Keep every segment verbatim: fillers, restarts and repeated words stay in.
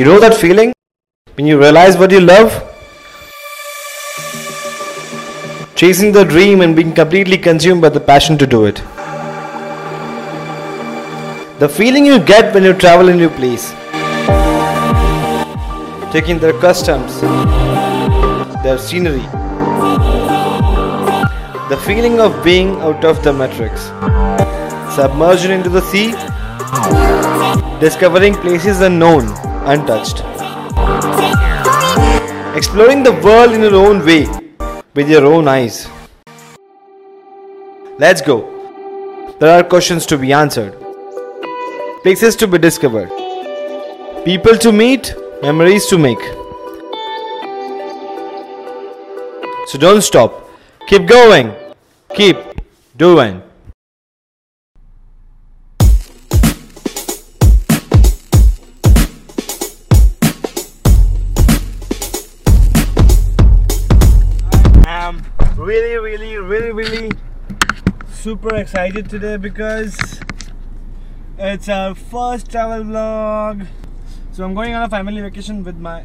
You know that feeling when you realize what you love? Chasing the dream and being completely consumed by the passion to do it. The feeling you get when you travel a new place. Taking their customs, their scenery. The feeling of being out of the matrix. Submerged into the sea. Discovering places unknown, untouched. Exploring the world in your own way, with your own eyes. Let's go. There are questions to be answered, places to be discovered, people to meet, memories to make. So don't stop. Keep going. Keep doing. Really, really, really, really super excited today because it's our first travel vlog. So I'm going on a family vacation with my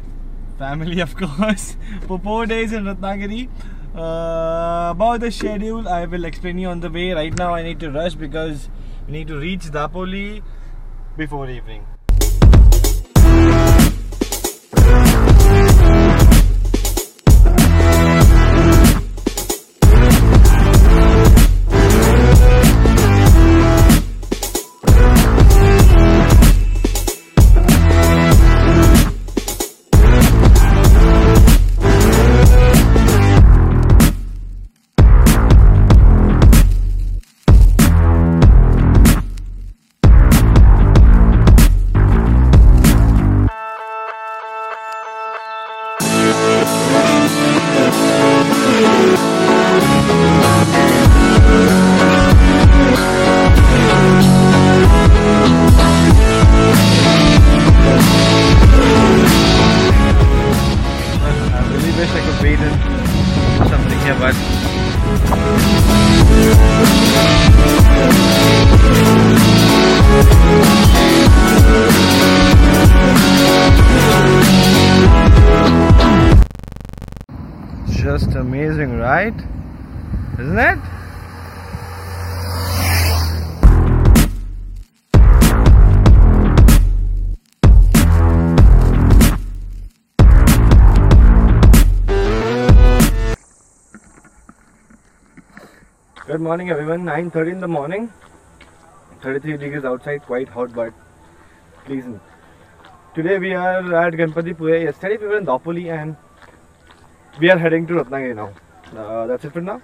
family, of course, for four days in Ratnagiri. Uh, about the schedule, I will explain you on the way. Right now I need to rush because we need to reach Dapoli before evening. Just amazing, right? Isn't it? Good morning everyone, nine thirty in the morning, thirty-three degrees outside, quite hot but pleasant. Today we are at Ganpatipule. Yesterday we were in Dapoli and we are heading to Ratnagiri now. Uh, that's it for now.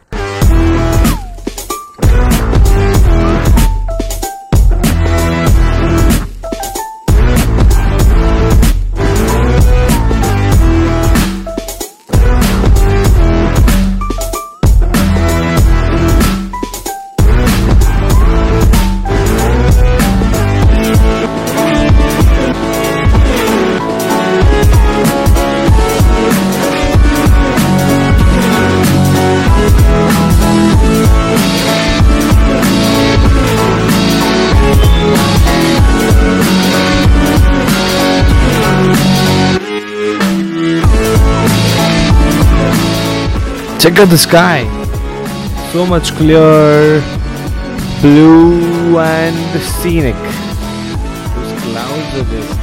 Check out the sky, so much clear, blue and scenic. Those clouds are just,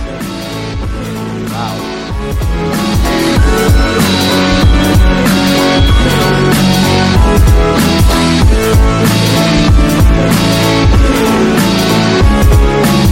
wow.